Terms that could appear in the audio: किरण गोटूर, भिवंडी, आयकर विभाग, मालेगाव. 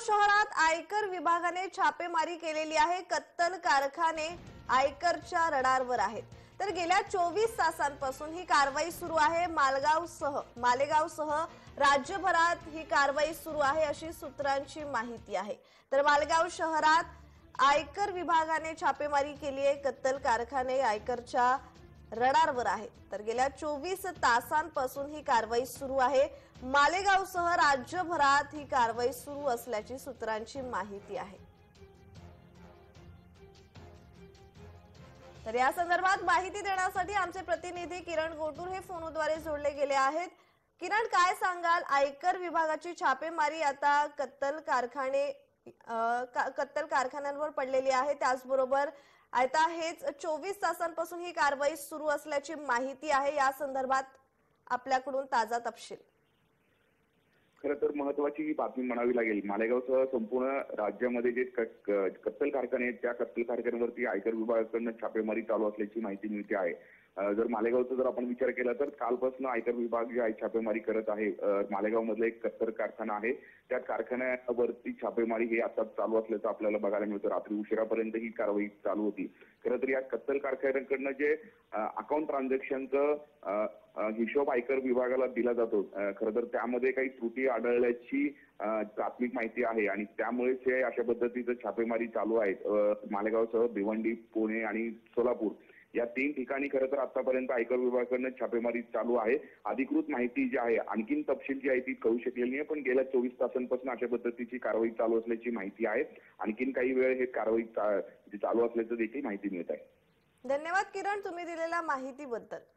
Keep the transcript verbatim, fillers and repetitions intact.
शहरात आयकर विभागाने छापेमारी केलेली आहे। कत्तल कारखाने आयकरच्या रडारवर आहेत। तर गेल्या चोवीस तासांपासून ही कारवाई सुरू आहे। मालेगावसह मालेगावसह राज्यभरात ही कारवाई सुरू आहे अशी सूत्रांची माहिती आहे। तर मालेगाव शहरात आयकर विभागाने छापेमारी केली आहे। कत्तल कारखाने आयकरच्या रडारवर आहे। तर गेल्या चोवीस तासांपासून ही कारवाई सुरू आहे। मालेगावसह राज्यभरात ही कारवाई सुरू असल्याची सूत्रांची माहिती आहे। तर या संदर्भात माहिती देण्यासाठी आमचे प्रतिनिधी किरण गोटूर हे फोनद्वारे जोडले गेले आहेत। किरण, काय सांगाल, आयकर विभागाची छापेमारी आता कत्तल कारखाने कत्तल कारखान्यांवर पडलेली आहे, त्याचबरोबर आता हेच चोवीस तासांपासून ही कारवाई सुरू असल्याची माहिती आहे, या संदर्भात आपल्याकडून ताजा तपशील? खरं तर महत्वाची ही बातमी म्हणावी लागेल। मालेगावसह संपूर्ण राज्यामध्ये जे कत्तल कारखाने आहेत त्या कत्तल कारखान्यांवरती आयकर विभागाकडून छापेमारी चालू असल्याची माहिती मिळते आहे। जर मालेगावचा जर आपण विचार केला तर कालपासून आयकर विभाग जे आहे छापेमारी करत आहे। मालेगाव मधला एक कत्तल कारखाना आहे, त्या कारखान्यावरती छापेमारी हे आता चालू असल्याचं आपल्याला बघायला मिळतं। रात्री उशिरापर्यंत ही कारवाई चालू होती। खरं तर या कत्तल कारखान्यांकडनं जे अकाउंट ट्रान्झॅक्शनचं हिशोब आयकर विभागाला दिला जातो, खरं तर त्यामध्ये काही त्रुटी आढळल्याची प्राथमिक माहिती आहे आणि त्यामुळेच हे अशा पद्धतीचं छापेमारी चालू आहेत। मालेगावसह भिवंडी, पुणे आणि सोलापूर या तीन ठिकाणी खरं तर आतापर्यंत आयकर विभागाकडनं छापेमारी चालू आहे। अधिकृत माहिती जी आहे, आणखीन तपशील जी आहे ती कळू शकलेली नाही, पण गेल्या चोवीस तासांपासून अशा पद्धतीची कारवाई चालू असल्याची माहिती आहे। आणखीन काही वेळ हे कारवाई चालू असल्याचं देखील माहिती मिळत आहे। धन्यवाद किरण, तुम्ही दिलेल्या माहितीबद्दल।